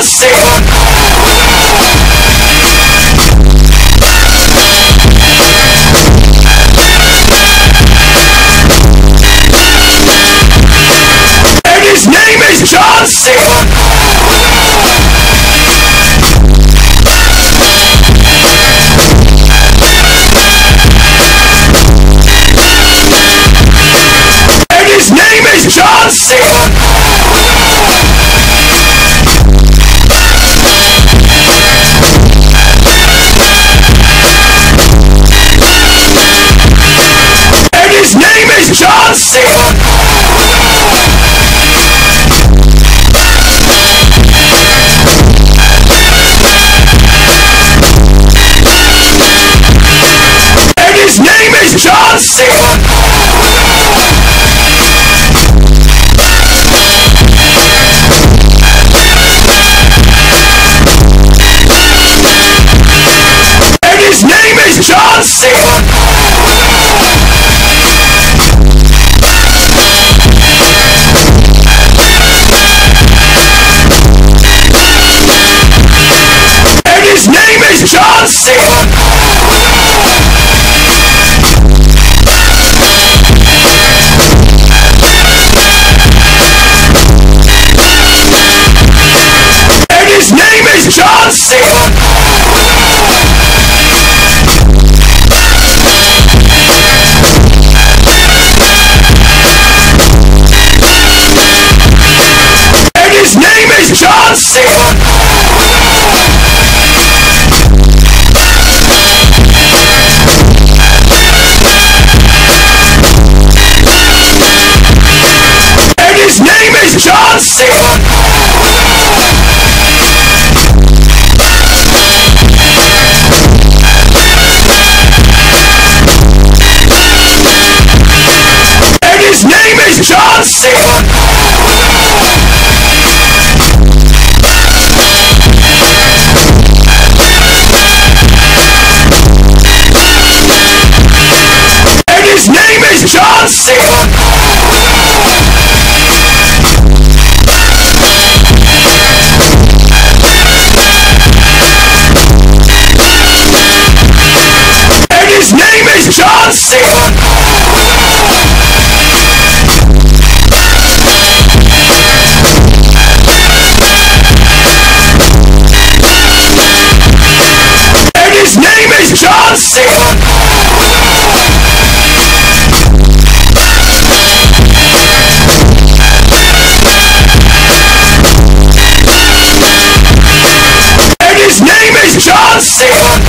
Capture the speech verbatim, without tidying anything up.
And his name is John Cena. His name is John Cena! And his name is John Cena! And his name is John Cena! His name is John Cena! And his name is John Cena! His name is John Cena. And his name is John Cena. And his name is John Cena. His name is John Cena. And his name is John Cena. And his name is John Cena. His name is John Cena. And his name is John Cena.